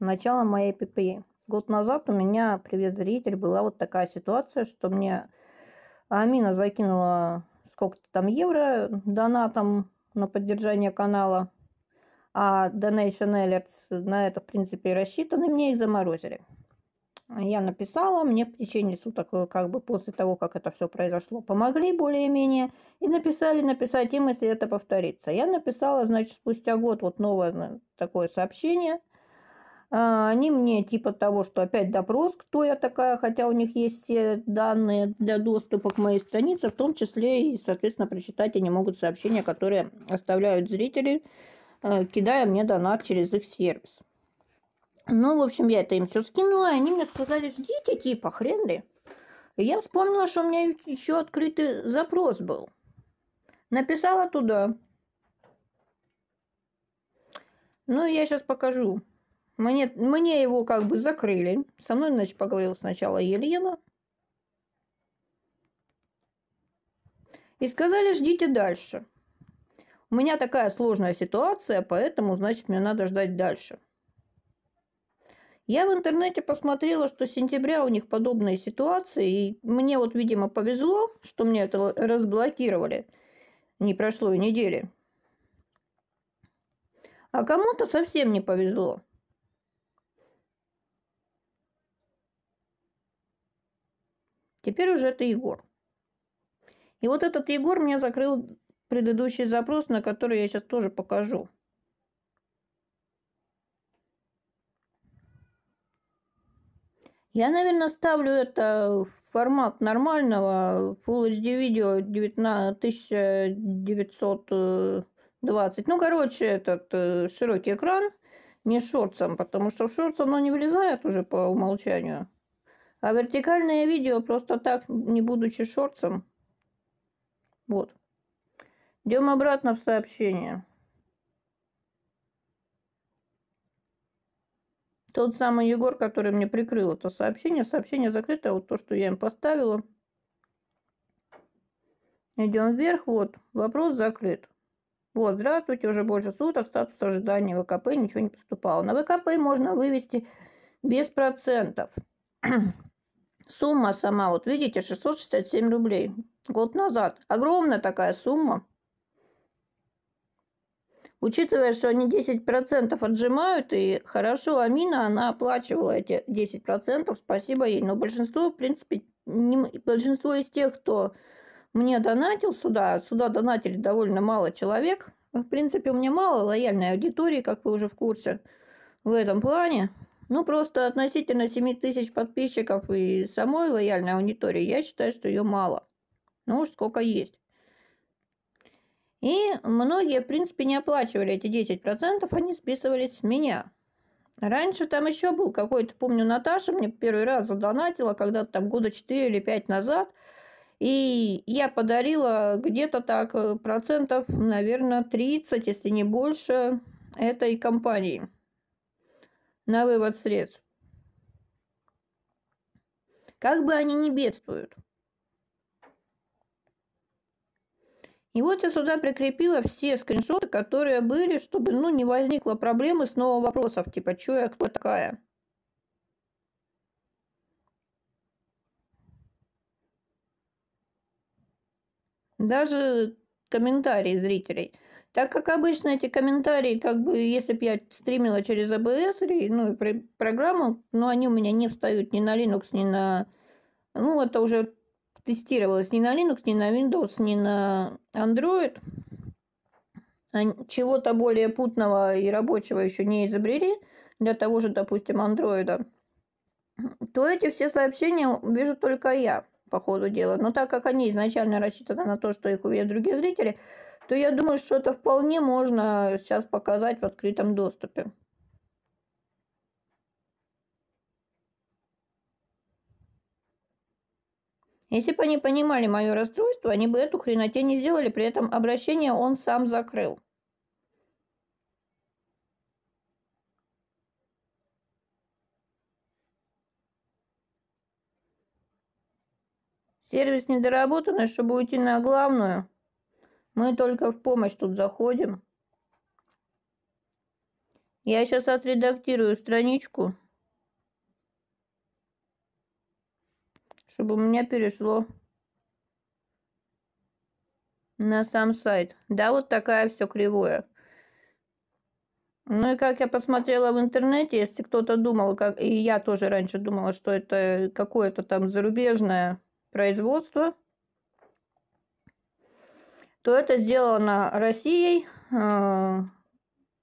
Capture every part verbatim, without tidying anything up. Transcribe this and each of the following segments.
начала моей пи пи и. Год назад у меня, привет, зритель, была вот такая ситуация, что мне Амина закинула сколько-то там евро донатом на поддержание канала, а DonationAlerts на это, в принципе, и рассчитаны, мне их заморозили. Я написала, мне в течение суток, как бы после того, как это все произошло, помогли более-менее и написали написать им, если это повторится. Я написала, значит, спустя год вот новое такое сообщение. Они мне типа того, что опять допрос, кто я такая, хотя у них есть все данные для доступа к моей странице, в том числе и, соответственно, прочитать они могут сообщения, которые оставляют зрители, кидая мне донат через их сервис. Ну, в общем, я это им все скинула, и они мне сказали, ждите, типа, хрен ли. И я вспомнила, что у меня еще открытый запрос был. Написала туда. Ну, я сейчас покажу. Мне, мне его как бы закрыли. Со мной, значит, поговорила сначала Елена. И сказали, ждите дальше. У меня такая сложная ситуация, поэтому, значит, мне надо ждать дальше. Я в интернете посмотрела, что с сентября у них подобные ситуации. И мне вот, видимо, повезло, что мне это разблокировали. Не прошло и недели. А кому-то совсем не повезло. Теперь уже это Егор. И вот этот Егор мне закрыл предыдущий запрос, на который я сейчас тоже покажу. Я, наверное, ставлю это в формат нормального фулл эйч ди видео тысяча девятьсот двадцать. Ну, короче, этот широкий экран, не шортсом, потому что в шортс оно не влезает уже по умолчанию. А вертикальное видео просто так, не будучи шортсом. Вот. Идем обратно в сообщение. Тот самый Егор, который мне прикрыл это сообщение. Сообщение закрыто, вот то, что я им поставила. Идем вверх, вот. Вопрос закрыт. Вот, здравствуйте, уже больше суток, статус ожидания ВКП, ничего не поступало. На ВКП можно вывести без процентов. Сумма сама, вот видите, шестьсот шестьдесят семь рублей год назад. Огромная такая сумма. Учитывая, что они десять процентов отжимают, и хорошо, Амина, она оплачивала эти десять процентов, спасибо ей. Но большинство, в принципе, не, большинство из тех, кто мне донатил сюда, сюда донатили довольно мало человек. В принципе, у меня мало лояльной аудитории, как вы уже в курсе в этом плане. Ну, просто относительно семь тысяч подписчиков и самой лояльной аудитории, я считаю, что ее мало. Ну уж сколько есть. И многие, в принципе, не оплачивали эти десять процентов, они списывались с меня. Раньше там еще был какой-то, помню, Наташа мне первый раз задонатила, когда-то там года четыре или пять назад. И я подарила где-то так процентов, наверное, тридцать, если не больше, этой компании на вывод средств. Как бы они ни бедствуют. И вот я сюда прикрепила все скриншоты, которые были, чтобы, ну, не возникло проблемы снова вопросов, типа, чё я, кто такая. Даже комментарии зрителей. Так как обычно эти комментарии, как бы, если бы я стримила через о би эс, ну, и программу, но они у меня не встают ни на Linux, ни на... Ну, это уже тестировалось ни на Linux, ни на Windows, ни на Android. Чего-то более путного и рабочего еще не изобрели для того же, допустим, Android. То эти все сообщения вижу только я, по ходу дела. Но так как они изначально рассчитаны на то, что их увидят другие зрители, то я думаю, что это вполне можно сейчас показать в открытом доступе. Если бы они понимали мое расстройство, они бы эту хренотень не сделали, при этом обращение он сам закрыл. Сервис недоработанный, чтобы уйти на главную. Мы только в помощь тут заходим. Я сейчас отредактирую страничку, чтобы у меня перешло на сам сайт. Да, вот такая все кривое. Ну и как я посмотрела в интернете, если кто-то думал, как и я тоже раньше думала, что это какое-то там зарубежное производство, то это сделано Россией, э,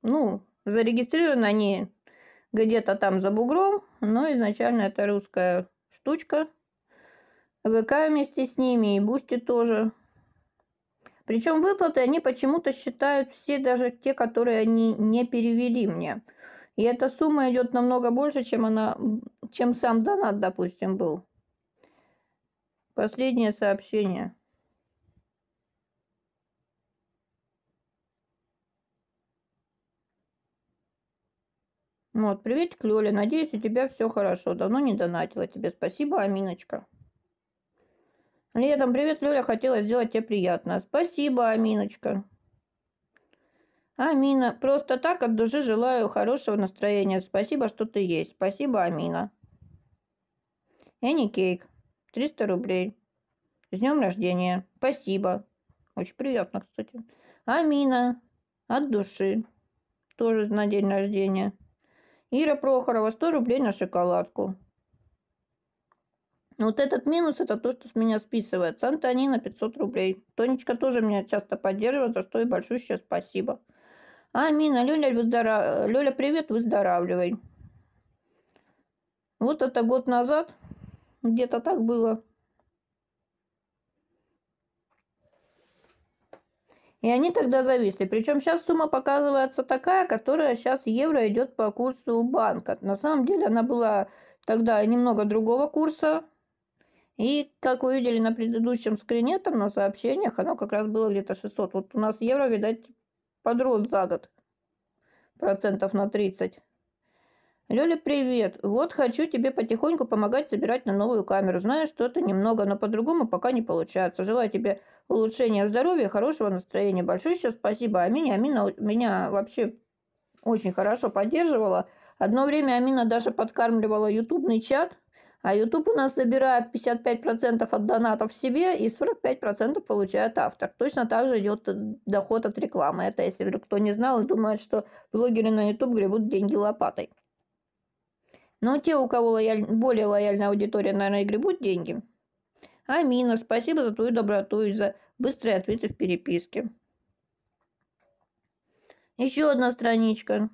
ну, зарегистрировано они где-то там за бугром, но изначально это русская штучка. ВК вместе с ними и Boosty тоже. Причем выплаты они почему-то считают все, даже те, которые они не перевели мне. И эта сумма идет намного больше, чем, она, чем сам донат, допустим, был. Последнее сообщение. Вот, привет, Клёля, надеюсь, у тебя все хорошо. Давно не донатила тебе. Спасибо, Аминочка. Летом, привет, Лёля, хотела сделать тебе приятно. Спасибо, Аминочка. Амина, просто так от души желаю хорошего настроения. Спасибо, что ты есть. Спасибо, Амина. Энни Кейк, триста рублей. С днем рождения. Спасибо. Очень приятно, кстати. Амина, от души. Тоже на день рождения. Ира Прохорова, сто рублей на шоколадку. Вот этот минус, это то, что с меня списывается. Антонина, пятьсот рублей. Тонечка тоже меня часто поддерживает, за что и большущее спасибо. Амина, Лёля, выздорав... Лёля, привет, выздоравливай. Вот это год назад. Где-то так было. И они тогда зависли. Причем сейчас сумма показывается такая, которая сейчас евро идет по курсу банка. На самом деле она была тогда немного другого курса. И, как вы видели на предыдущем скрине, там на сообщениях, оно как раз было где-то шестьсот. Вот у нас евро, видать, подрос за год. Процентов на тридцать. Лёля, привет. Вот хочу тебе потихоньку помогать собирать на новую камеру. Знаю, что это немного, но по-другому пока не получается. Желаю тебе улучшения здоровья, хорошего настроения. Большое еще спасибо Амине. Амина меня вообще очень хорошо поддерживала. Одно время Амина даже подкармливала ютубный чат. А ютуб у нас забирает пятьдесят пять процентов от донатов себе и сорок пять процентов получает автор. Точно так же идет доход от рекламы. Это если вдруг кто не знал и думает, что блогеры на ютуб гребут деньги лопатой. Но те, у кого лояль... более лояльная аудитория, наверное, и гребут деньги. Амина, спасибо за твою доброту и за быстрые ответы в переписке. Еще одна страничка.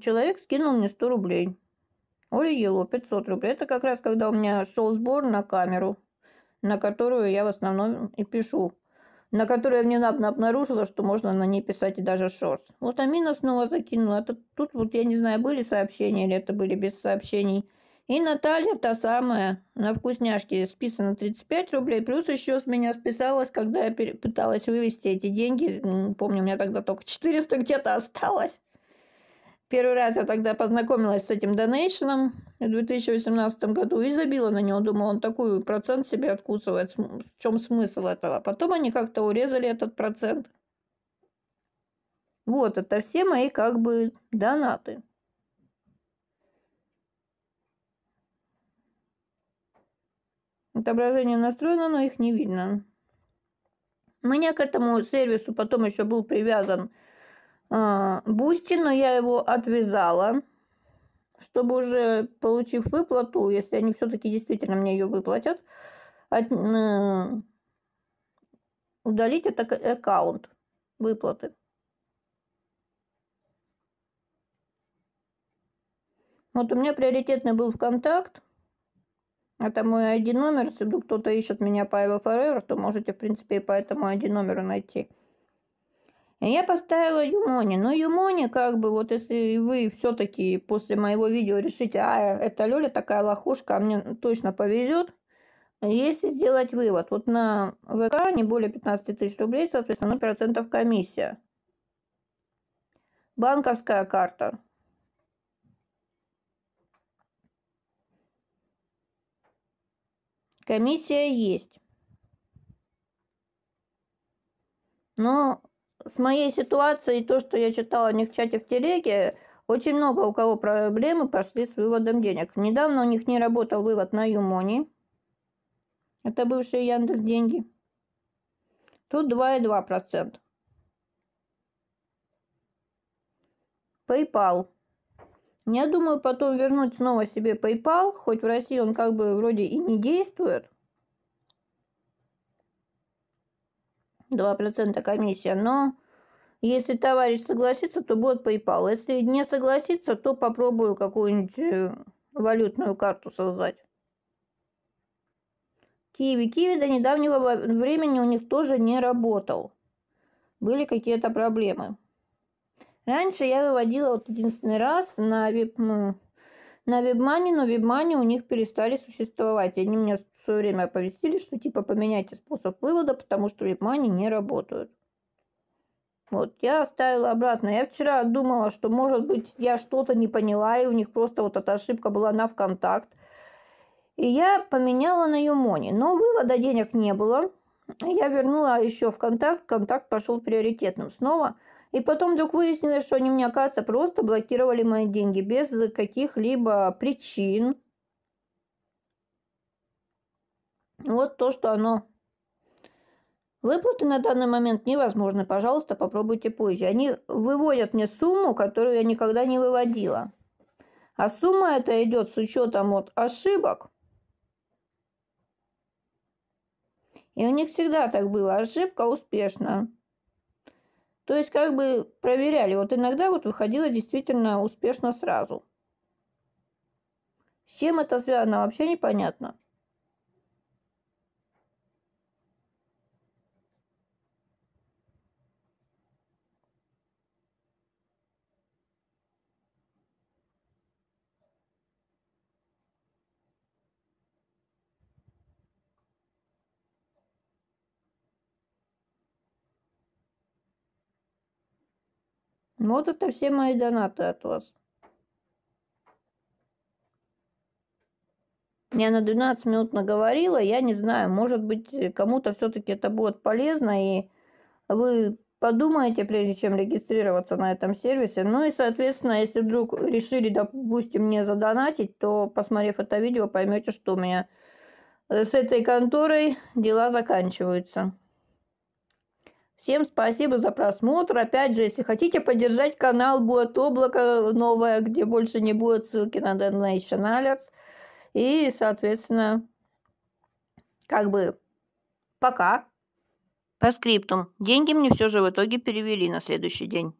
Человек скинул мне сто рублей. Оля Ело, пятьсот рублей. Это как раз когда у меня шел сбор на камеру, на которую я в основном и пишу. На которую я внезапно обнаружила, что можно на ней писать и даже шорт. Вот Амина снова закинула. Это, тут вот я не знаю, были сообщения или это были без сообщений. И Наталья та самая. На вкусняшке списано тридцать пять рублей. Плюс еще с меня списалось, когда я пыталась вывести эти деньги. Помню, у меня тогда только четыреста где-то осталось. Первый раз я тогда познакомилась с этим донейшеном в две тысячи восемнадцатом году и забила на него. Думала, он такой процент себе откусывает. В чем смысл этого? Потом они как-то урезали этот процент. Вот, это все мои как бы донаты. Отображение настроено, но их не видно. У меня к этому сервису потом еще был привязан Boosty, но я его отвязала, чтобы уже, получив выплату, если они все-таки действительно мне ее выплатят, от, э, удалить этот аккаунт выплаты. Вот у меня приоритетный был ВКонтакт. Это мой ай ди номер. Если вдруг кто-то ищет меня по aiveforever, то можете, в принципе, и по этому ай ди номеру найти. Я поставила Юмони. Но Юмони, как бы, вот если вы все-таки после моего видео решите, а, это Лёля такая лохушка, а мне точно повезет, если сделать вывод. Вот на ВК не более пятнадцати тысяч рублей, соответственно, процентов комиссия. Банковская карта. Комиссия есть. Но с моей ситуацией, то, что я читала о них в чате в телеге, очень много у кого проблемы пошли с выводом денег. Недавно у них не работал вывод на Юмони. Это бывшие Яндекс.Деньги. Тут два и два процента. PayPal. Я думаю потом вернуть снова себе PayPal, хоть в России он как бы вроде и не действует. два процента комиссия, но если товарищ согласится, то будет PayPal. Если не согласится, то попробую какую-нибудь валютную карту создать. Киви. Киви до недавнего времени у них тоже не работал. Были какие-то проблемы. Раньше я выводила вот единственный раз на WebMoney, на WebMoney, но WebMoney у них перестали существовать. Они мне в свое время оповестили, что типа поменяйте способ вывода, потому что WebMoney не работают. Вот, я оставила обратно. Я вчера думала, что, может быть, я что-то не поняла, и у них просто вот эта ошибка была на ВКонтакт. И я поменяла на Юмони, но вывода денег не было. Я вернула еще ВКонтакт, ВКонтакт пошел приоритетным снова. И потом вдруг выяснилось, что они, мне кажется, просто блокировали мои деньги без каких-либо причин. Вот то, что оно. Выплаты на данный момент невозможны. Пожалуйста, попробуйте позже. Они выводят мне сумму, которую я никогда не выводила. А сумма эта идет с учетом вот ошибок. И у них всегда так было. Ошибка успешна. То есть как бы проверяли. Вот иногда вот выходила действительно успешно сразу. С чем это связано, вообще непонятно. Вот это все мои донаты от вас. Я на двенадцать минут наговорила, я не знаю, может быть, кому-то все-таки это будет полезно, и вы подумаете, прежде чем регистрироваться на этом сервисе. Ну и, соответственно, если вдруг решили, допустим, мне задонатить, то, посмотрев это видео, поймете, что у меня с этой конторой дела заканчиваются. Всем спасибо за просмотр. Опять же, если хотите поддержать канал, будет облако новое, где больше не будет ссылки на DonationAlerts. И, соответственно, как бы пока. По скриптум. Деньги мне все же в итоге перевели на следующий день.